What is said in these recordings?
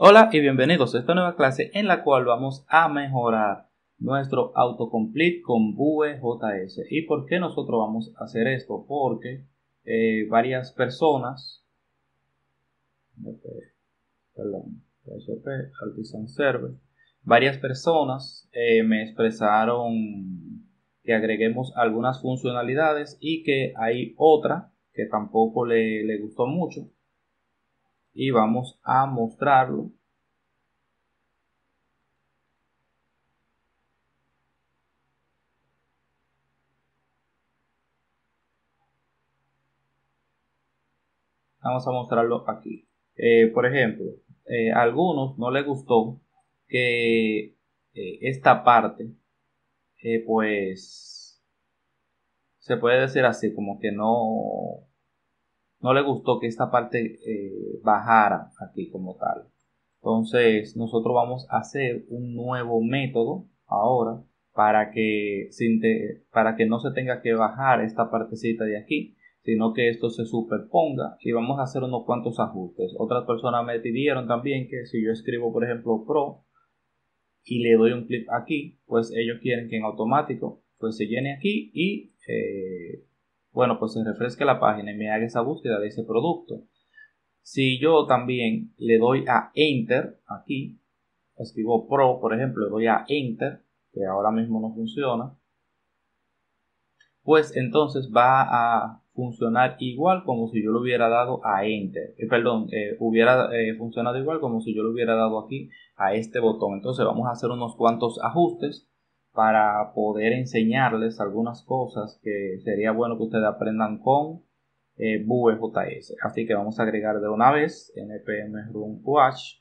Hola y bienvenidos a esta nueva clase en la cual vamos a mejorar nuestro autocomplete con VueJS. ¿Y por qué nosotros vamos a hacer esto? Porque varias personas, me expresaron que agreguemos algunas funcionalidades y que hay otra que tampoco le gustó mucho, y vamos a mostrarlo. Vamos a mostrarlo aquí. Por ejemplo, a algunos no les gustó que esta parte pues se puede decir así, como que no le gustó que esta parte bajara aquí como tal. Entonces nosotros vamos a hacer un nuevo método ahora para que no se tenga que bajar esta partecita de aquí, sino que esto se superponga, y vamos a hacer unos cuantos ajustes. Otras personas me pidieron también que si yo escribo, por ejemplo, pro y le doy un clic aquí, pues ellos quieren que en automático pues se llene aquí y bueno, pues se refresque la página y me haga esa búsqueda de ese producto. Si yo también le doy a enter aquí, escribo pro, por ejemplo, le doy a enter, que ahora mismo no funciona, pues entonces va a funcionar igual como si yo le hubiera dado a enter, hubiera funcionado igual como si yo le hubiera dado aquí a este botón. Entonces vamos a hacer unos cuantos ajustes para poder enseñarles algunas cosas que sería bueno que ustedes aprendan con VueJS. Así que vamos a agregar de una vez npm run watch,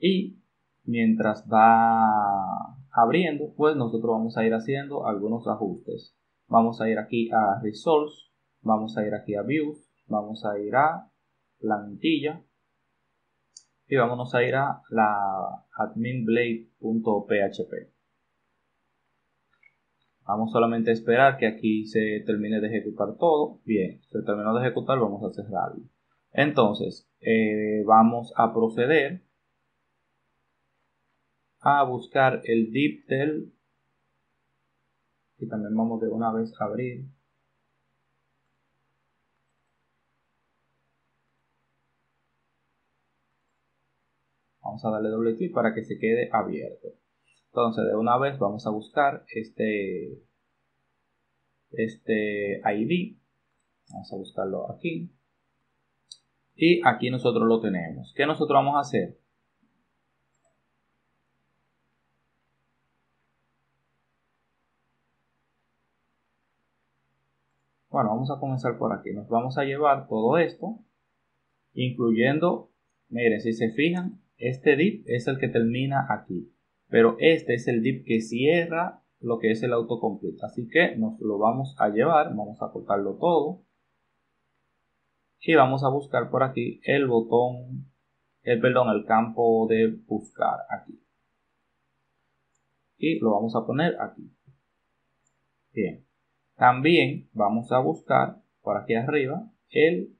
y mientras va abriendo pues nosotros vamos a ir haciendo algunos ajustes. Vamos a ir aquí a results, vamos a ir aquí a views, vamos a ir a plantilla y vamos a ir a la adminblade.php. Vamos solamente a esperar que aquí se termine de ejecutar todo. Bien, se terminó de ejecutar, vamos a cerrarlo. Entonces vamos a proceder a buscar el DeepTel y también vamos de una vez a abrir. Vamos a darle doble clic para que se quede abierto. Entonces de una vez vamos a buscar este ID. Vamos a buscarlo aquí. Y aquí nosotros lo tenemos. ¿Qué nosotros vamos a hacer? Bueno, vamos a comenzar por aquí. Nos vamos a llevar todo esto, incluyendo, miren, si se fijan, este div es el que termina aquí, pero este es el div que cierra lo que es el autocomplete. Así que nos lo vamos a llevar, vamos a cortarlo todo y vamos a buscar por aquí el botón, el campo de buscar aquí. Y lo vamos a poner aquí. Bien. También vamos a buscar por aquí arriba el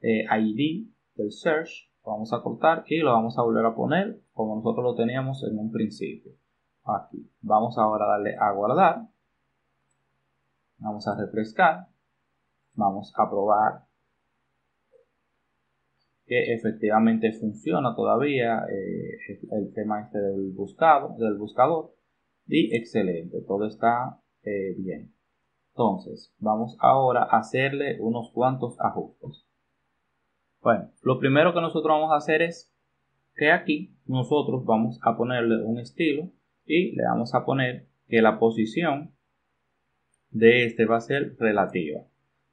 ID del search. Lo vamos a cortar y lo vamos a volver a poner como nosotros lo teníamos en un principio. Aquí. Vamos ahora a darle a guardar. Vamos a refrescar. Vamos a probar que efectivamente funciona todavía el tema este del buscador. Y excelente. Todo está bien. Entonces, vamos ahora a hacerle unos cuantos ajustes. Bueno, lo primero que nosotros vamos a hacer es que aquí nosotros vamos a ponerle un estilo y le vamos a poner que la posición de este va a ser relativa.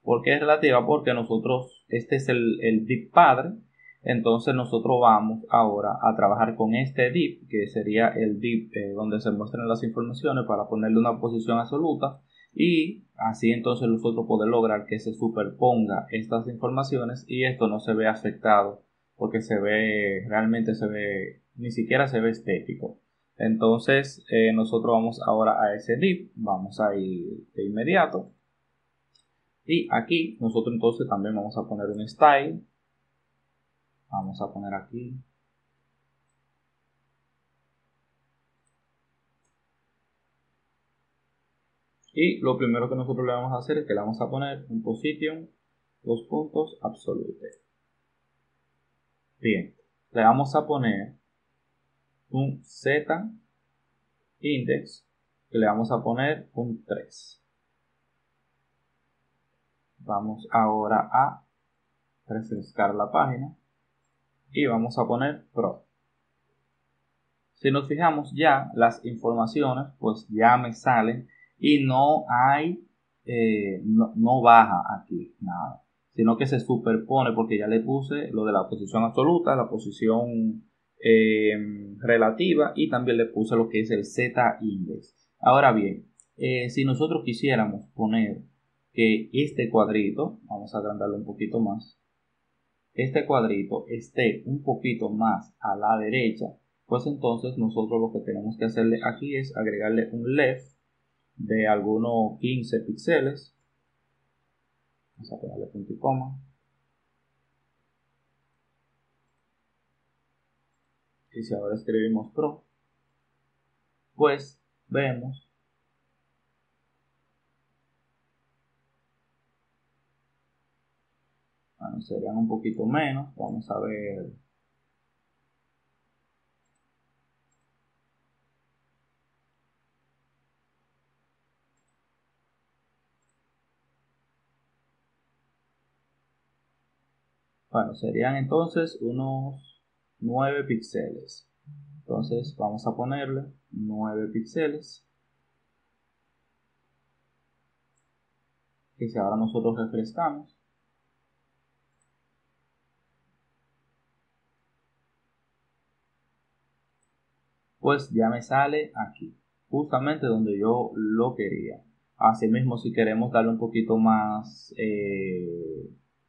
¿Por qué es relativa? Porque nosotros, este es el div padre, entonces nosotros vamos ahora a trabajar con este div, que sería el div donde se muestran las informaciones, para ponerle una posición absoluta. Y así entonces nosotros podemos lograr que se superponga estas informaciones y esto no se ve afectado, porque se ve, realmente se ve, ni siquiera se ve estético. Entonces nosotros vamos ahora a ese div, vamos a ir de inmediato. Y aquí nosotros entonces también vamos a poner un style Vamos a poner aquí. Y lo primero que nosotros le vamos a hacer es que le vamos a poner un position, 2 puntos, absolute. Bien, le vamos a poner un z index que le vamos a poner un 3. Vamos ahora a refrescar la página y vamos a poner pro. Si nos fijamos ya las informaciones pues ya me salen y no hay no baja aquí nada, sino que se superpone porque ya le puse lo de la posición absoluta, la posición relativa y también le puse lo que es el Z index. Ahora bien, si nosotros quisiéramos poner que este cuadrito, vamos a agrandarlo un poquito más, este cuadrito esté un poquito más a la derecha, pues entonces nosotros lo que tenemos que hacerle aquí es agregarle un left de algunos 15 píxeles. Vamos a ponerle punto y coma. Y si ahora escribimos pro, pues vemos bueno, serían un poquito menos. Vamos a ver, bueno, serían entonces unos 9 píxeles. Entonces vamos a ponerle 9 píxeles. Y si ahora nosotros refrescamos, pues ya me sale aquí, justamente donde yo lo quería. Asimismo, si queremos darle un poquito más,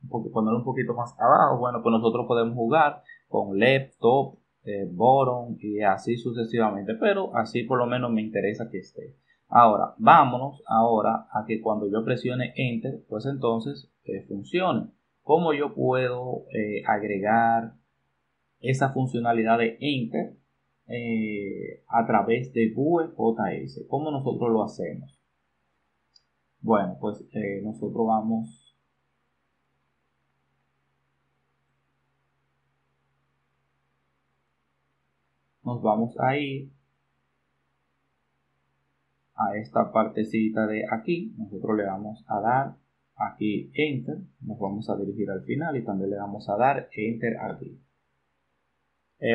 ponerlo un poquito más abajo, bueno, pues nosotros podemos jugar con laptop, bottom y así sucesivamente, pero así por lo menos me interesa que esté. Ahora, vámonos ahora a que cuando yo presione enter, pues entonces funcione. ¿Cómo yo puedo agregar esa funcionalidad de enter a través de VueJS? ¿Cómo nosotros lo hacemos? Bueno, pues nosotros vamos a ir a esta partecita de aquí. Nosotros le vamos a dar aquí enter, nos vamos a dirigir al final y también le vamos a dar enter aquí.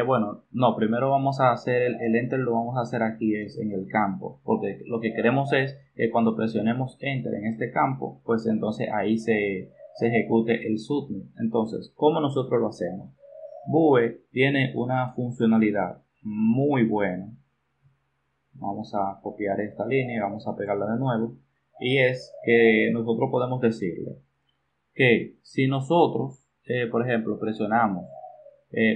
Bueno, no, primero vamos a hacer el enter, lo vamos a hacer aquí es en el campo, porque lo que queremos es que cuando presionemos enter en este campo, pues entonces ahí se ejecute el submit. Entonces, ¿cómo nosotros lo hacemos? Vue tiene una funcionalidad muy bueno. Vamos a copiar esta línea y vamos a pegarla de nuevo. Y es que nosotros podemos decirle que si nosotros, por ejemplo, presionamos,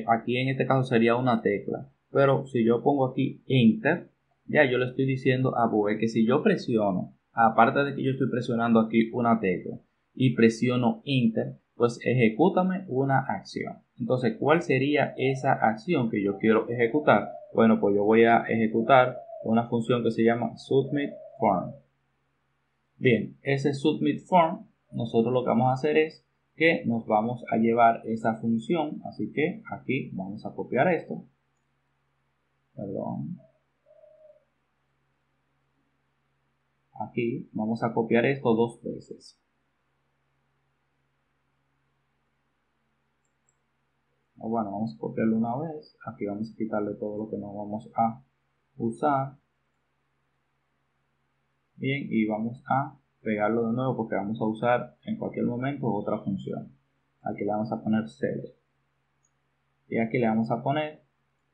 aquí en este caso sería una tecla, pero si yo pongo aquí enter, ya yo le estoy diciendo a Vue que si yo presiono, aparte de que yo estoy presionando aquí una tecla y presiono enter, pues ejecútame una acción. Entonces, ¿cuál sería esa acción que yo quiero ejecutar? Bueno, pues yo voy a ejecutar una función que se llama submit form. Bien, ese submit form, nosotros lo que vamos a hacer es que nos vamos a llevar esa función. Así que aquí vamos a copiar esto. Perdón. Aquí vamos a copiar esto 2 veces. Bueno, vamos a copiarlo una vez. Aquí vamos a quitarle todo lo que no vamos a usar. Bien, y vamos a pegarlo de nuevo porque vamos a usar en cualquier momento otra función. Aquí le vamos a poner select. Y aquí le vamos a poner,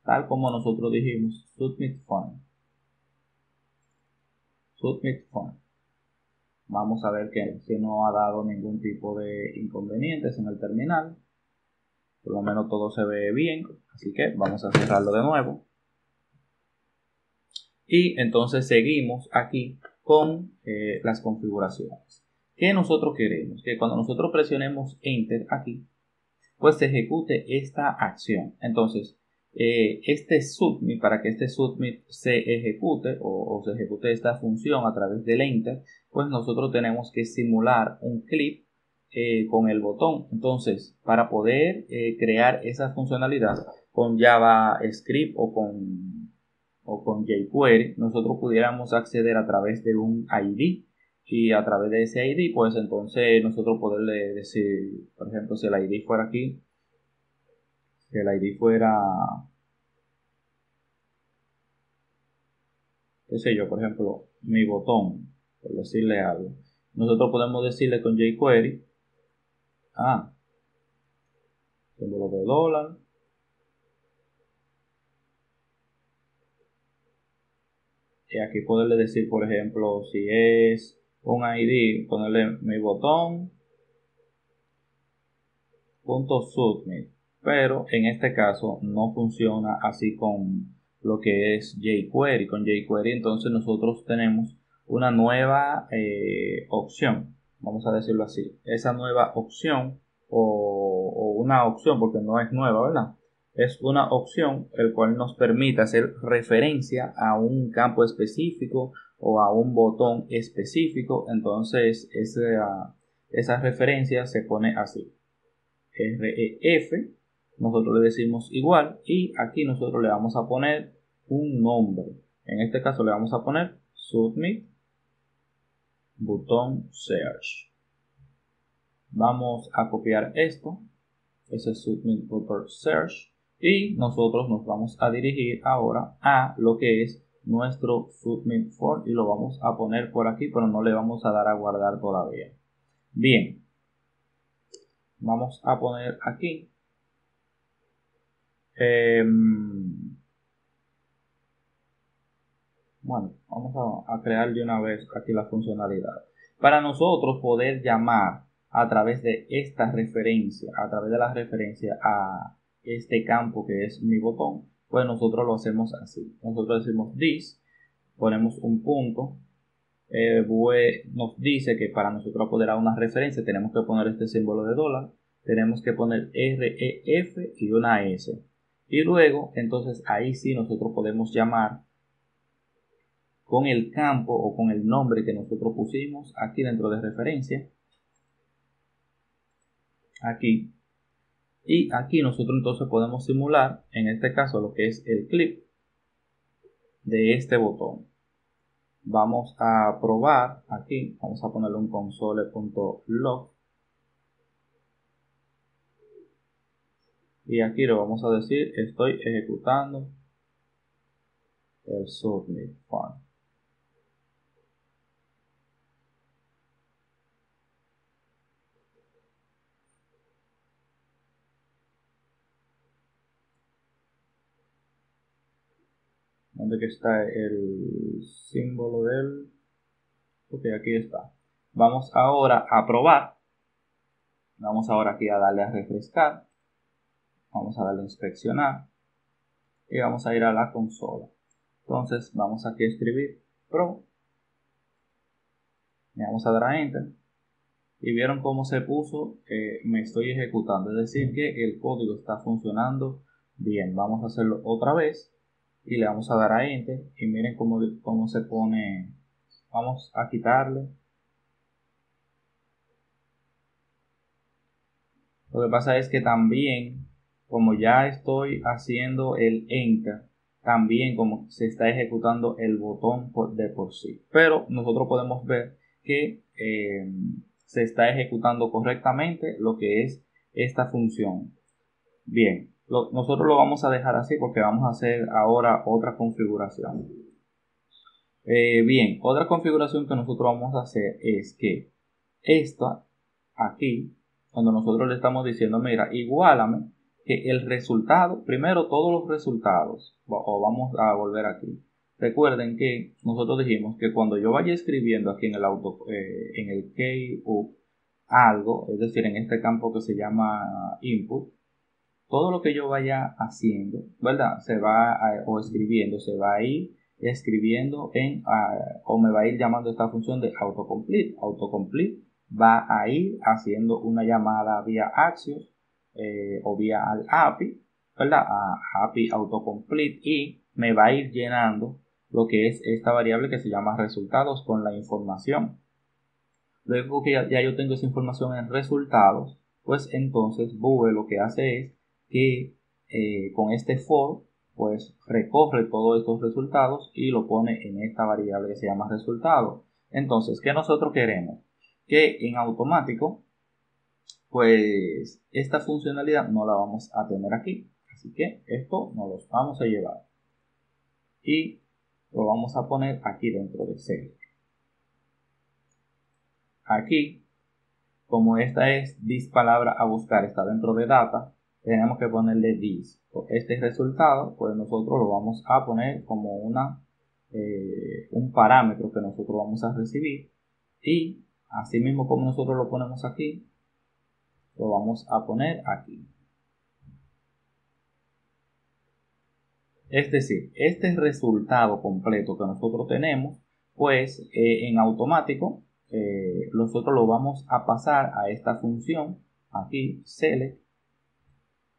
tal como nosotros dijimos, submit form. Submit form. Vamos a ver que no ha dado ningún tipo de inconvenientes en el terminal. Por lo menos todo se ve bien, así que vamos a cerrarlo de nuevo. Y entonces seguimos aquí con las configuraciones. ¿Qué nosotros queremos? Que cuando nosotros presionemos enter aquí, pues se ejecute esta acción. Entonces, este submit, para que este submit se ejecute o se ejecute esta función a través del enter, pues nosotros tenemos que simular un clip con el botón. Entonces, para poder crear esa funcionalidad con JavaScript o con jQuery, nosotros pudiéramos acceder a través de un ID, y a través de ese ID, pues entonces nosotros poderle decir, por ejemplo, si el ID fuera aquí, si el ID fuera, qué sé yo, por ejemplo, mi botón, por decirle algo, nosotros podemos decirle con jQuery, símbolo de dólar, y aquí poderle decir, por ejemplo, si es un ID, ponerle mi botón punto submit. Pero en este caso no funciona así con lo que es jQuery. Con jQuery entonces nosotros tenemos una nueva opción, vamos a decirlo así. Esa nueva opción o una opción, porque no es nueva, ¿verdad? Es una opción el cual nos permite hacer referencia a un campo específico o a un botón específico. Entonces esa referencia se pone así, ref, nosotros le decimos igual, y aquí nosotros le vamos a poner un nombre. En este caso le vamos a poner submit button search. Vamos a copiar esto, ese submit button search, y nosotros nos vamos a dirigir ahora a lo que es nuestro submit form, y lo vamos a poner por aquí, pero no le vamos a dar a guardar todavía. Bien, vamos a poner aquí bueno, vamos a crear de una vez aquí la funcionalidad para nosotros poder llamar a través de esta referencia, a través de la referencia a este campo que es mi botón. Pues nosotros lo hacemos así, nosotros decimos this, ponemos un punto, nos dice que para nosotros apoderar una referencia tenemos que poner este símbolo de dólar, tenemos que poner ref y una s, y luego entonces ahí sí nosotros podemos llamar con el campo o con el nombre que nosotros pusimos aquí dentro de referencia. Aquí y aquí nosotros entonces podemos simular en este caso lo que es el clip de este botón. Vamos a probar aquí, vamos a ponerle un console.log y aquí le vamos a decir estoy ejecutando el submit form. ¿Dónde que está el símbolo del? Ok, aquí está. Vamos ahora a probar. Vamos ahora aquí a darle a refrescar. Vamos a darle a inspeccionar. Y vamos a ir a la consola. Entonces vamos aquí a escribir pro. Le vamos a dar a enter. Y vieron cómo se puso me estoy ejecutando. Es decir que el código está funcionando bien. Vamos a hacerlo otra vez. Y le vamos a dar a enter y miren cómo se pone. Vamos a quitarle. Lo que pasa es que también, como ya estoy haciendo el enter, también como se está ejecutando el botón de por sí. Pero nosotros podemos ver que se está ejecutando correctamente lo que es esta función. Bien. Nosotros lo vamos a dejar así porque vamos a hacer ahora otra configuración. Bien, otra configuración que nosotros vamos a hacer es que esta aquí, cuando nosotros le estamos diciendo, mira, iguálame, que el resultado, primero todos los resultados, o vamos a volver aquí. Recuerden que nosotros dijimos que cuando yo vaya escribiendo aquí en el key algo, es decir, en este campo que se llama input, todo lo que yo vaya haciendo, ¿verdad? Se va o escribiendo, se va a ir escribiendo o me va a ir llamando esta función de autocomplete. Autocomplete va a ir haciendo una llamada vía Axios o vía al API, ¿verdad? A API Autocomplete, y me va a ir llenando lo que es esta variable que se llama resultados con la información. Luego que ya yo tengo esa información en resultados, pues entonces Vue lo que hace es que con este for, pues recoge todos estos resultados y lo pone en esta variable que se llama resultado. Entonces, ¿qué nosotros queremos? Que en automático, pues esta funcionalidad no la vamos a tener aquí. Así que esto nos lo vamos a llevar y lo vamos a poner aquí dentro de Select. Aquí, como esta es this palabra a buscar, está dentro de data, tenemos que ponerle this. Este resultado, pues nosotros lo vamos a poner como un parámetro que nosotros vamos a recibir, y así mismo como nosotros lo ponemos aquí, lo vamos a poner aquí. Es decir, este resultado completo que nosotros tenemos, pues en automático nosotros lo vamos a pasar a esta función, aquí select,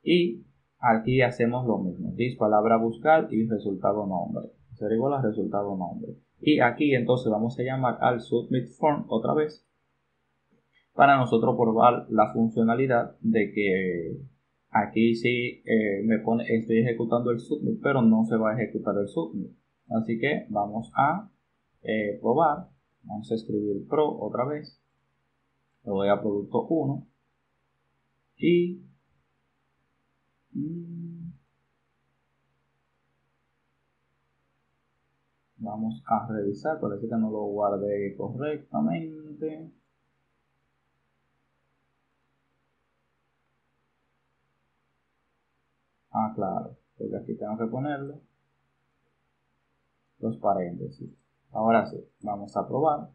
y aquí hacemos lo mismo, this palabra buscar y resultado nombre, será igual a resultado nombre. Y aquí entonces vamos a llamar al submit form otra vez, para nosotros probar la funcionalidad de que aquí sí me pone estoy ejecutando el submit, pero no se va a ejecutar el submit. Así que vamos a probar. Vamos a escribir pro otra vez. Le doy a producto 1. Y vamos a revisar. Parece que no lo guardé correctamente. Ah, claro, porque aquí tengo que ponerle los paréntesis. Ahora sí, vamos a probar.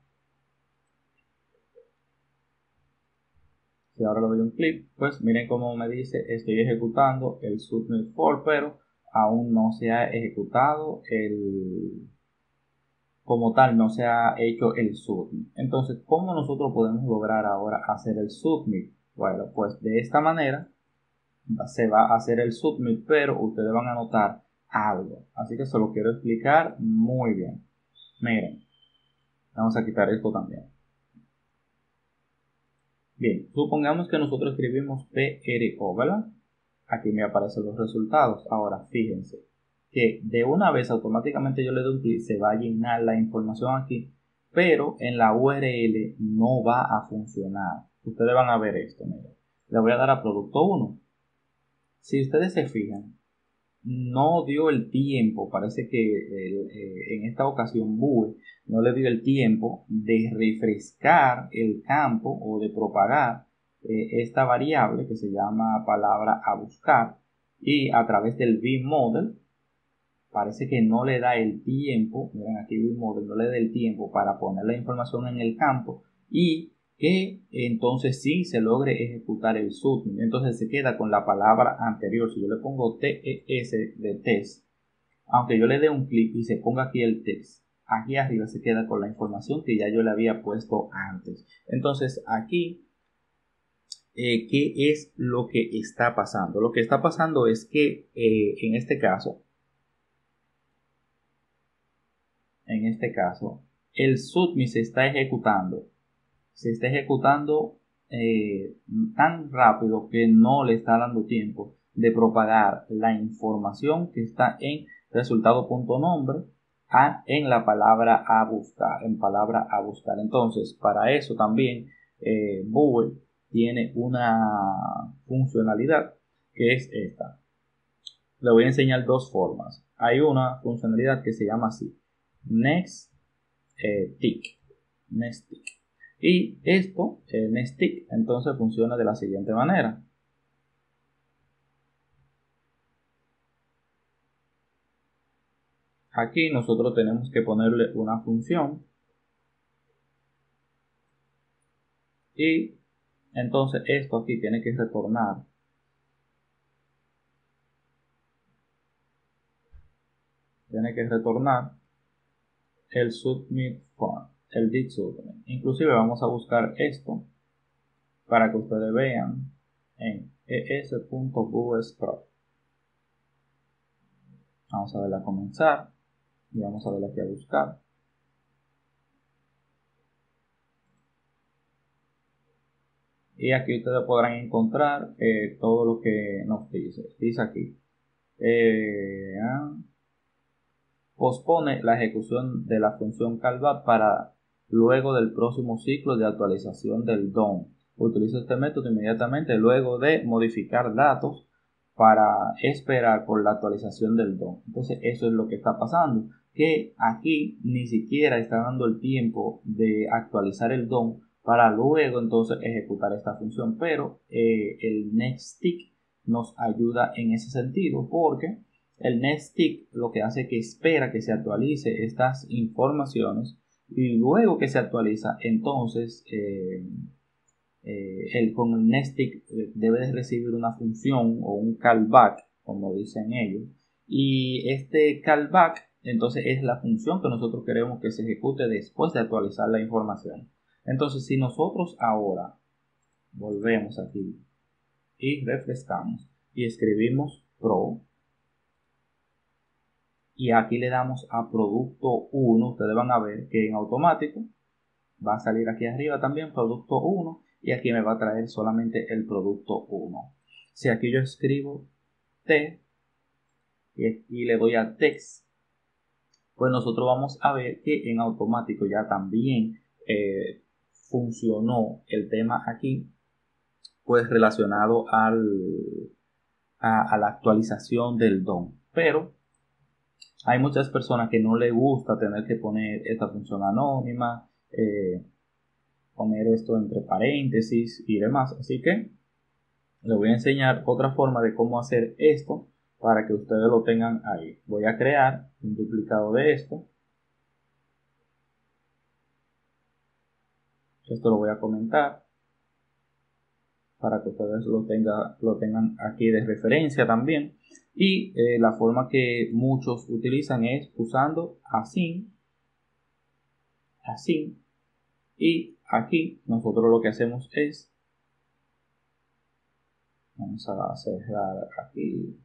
Si ahora le doy un clic, pues miren cómo me dice, estoy ejecutando el submit for, pero aún no se ha ejecutado como tal, no se ha hecho el submit. Entonces, ¿cómo nosotros podemos lograr ahora hacer el submit? Bueno, pues de esta manera se va a hacer el submit, pero ustedes van a notar algo, así que se lo quiero explicar muy bien. Miren, vamos a quitar esto también. Bien, supongamos que nosotros escribimos PRO, ¿verdad? Aquí me aparecen los resultados. Ahora fíjense que de una vez automáticamente yo le doy un clic, se va a llenar la información aquí, pero en la URL no va a funcionar. Ustedes van a ver esto, miren. Le voy a dar a producto 1. Si ustedes se fijan, no dio el tiempo, parece que en esta ocasión Vue no le dio el tiempo de refrescar el campo o de propagar esta variable que se llama palabra a buscar, y a través del v-model parece que no le da el tiempo, miren aquí v-model no le da el tiempo para poner la información en el campo y que entonces sí se logre ejecutar el submit. Entonces se queda con la palabra anterior. Si yo le pongo TES de test, aunque yo le dé un clic y se ponga aquí el test, aquí arriba se queda con la información que ya yo le había puesto antes. Entonces aquí, ¿qué es lo que está pasando? Lo que está pasando es que en este caso, el submit se está ejecutando tan rápido que no le está dando tiempo de propagar la información que está en resultado.nombre en la palabra a buscar. Entonces, para eso también Vue tiene una funcionalidad que es esta. Le voy a enseñar dos formas. Hay una funcionalidad que se llama así, nextTick. Y esto, nextTick, entonces funciona de la siguiente manera. Aquí nosotros tenemos que ponerle una función. Y entonces esto aquí tiene que retornar el submit form, el dict submit. Inclusive vamos a buscar esto para que ustedes vean en es.vueprop. Vamos a darle a comenzar y vamos a darle aquí a buscar. Y aquí ustedes podrán encontrar todo lo que nos dice. Dice aquí. Pospone la ejecución de la función callback para luego del próximo ciclo de actualización del DOM. Utiliza este método inmediatamente luego de modificar datos para esperar por la actualización del DOM. Entonces eso es lo que está pasando, que aquí ni siquiera está dando el tiempo de actualizar el DOM para luego entonces ejecutar esta función, pero el nextTick nos ayuda en ese sentido, porque el nextTick lo que hace es que espera que se actualice estas informaciones y luego que se actualiza, entonces con el nextTick debe de recibir una función o un callback, como dicen ellos, y este callback entonces es la función que nosotros queremos que se ejecute después de actualizar la información. Entonces si nosotros ahora volvemos aquí y refrescamos y escribimos pro y aquí le damos a producto 1, ustedes van a ver que en automático va a salir aquí arriba también producto 1 y aquí me va a traer solamente el producto 1. Si aquí yo escribo T y le doy a text, pues nosotros vamos a ver que en automático ya también funcionó el tema aquí, pues relacionado a la actualización del DOM. Pero hay muchas personas que no les gusta tener que poner esta función anónima, poner esto entre paréntesis y demás, así que les voy a enseñar otra forma de cómo hacer esto para que ustedes lo tengan ahí. Voy a crear un duplicado de esto. Esto lo voy a comentar para que ustedes lo tengan aquí de referencia también. Y la forma que muchos utilizan es usando async. Y aquí nosotros lo que hacemos es, vamos a cerrar aquí.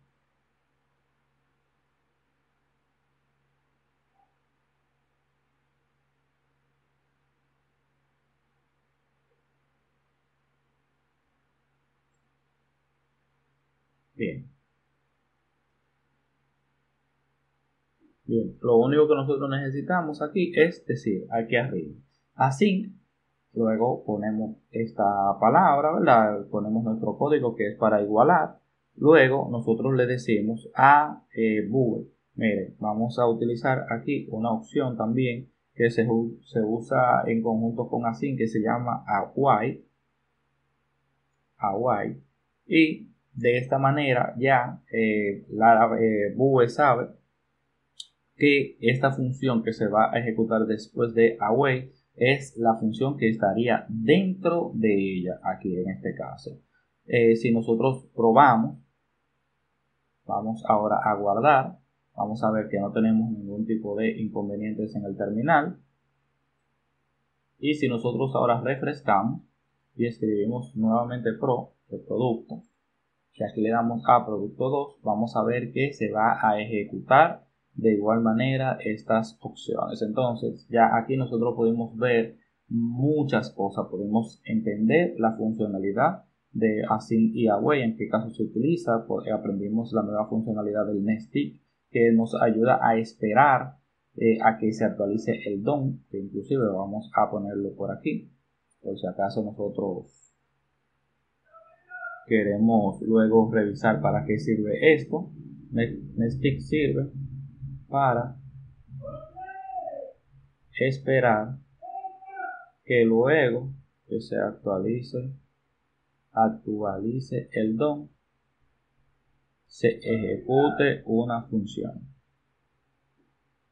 Bien, lo único que nosotros necesitamos aquí es decir, aquí arriba, async, luego ponemos esta palabra, ¿verdad? Ponemos nuestro código que es para igualar, luego nosotros le decimos a Vue, miren, vamos a utilizar aquí una opción también que se usa en conjunto con async que se llama await, y de esta manera ya Vue sabe que esta función que se va a ejecutar después de await es la función que estaría dentro de ella, aquí en este caso. Si nosotros probamos, vamos ahora a guardar, vamos a ver que no tenemos ningún tipo de inconvenientes en el terminal. Y si nosotros ahora refrescamos y escribimos nuevamente pro, el producto, y aquí le damos a producto 2, vamos a ver que se va a ejecutar de igual manera estas opciones. Entonces ya aquí nosotros podemos ver muchas cosas, podemos entender la funcionalidad de async y await, en qué caso se utiliza, porque aprendimos la nueva funcionalidad del nextTick que nos ayuda a esperar a que se actualice el DOM, que inclusive vamos a ponerlo por aquí, por si acaso nosotros queremos luego revisar para qué sirve esto. Nexttick sirve para esperar que luego que se actualice el DOM se ejecute una función.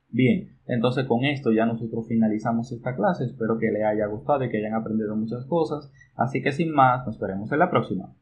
Bien, entonces con esto ya nosotros finalizamos esta clase. Espero que les haya gustado y que hayan aprendido muchas cosas. Así que sin más, nos veremos en la próxima.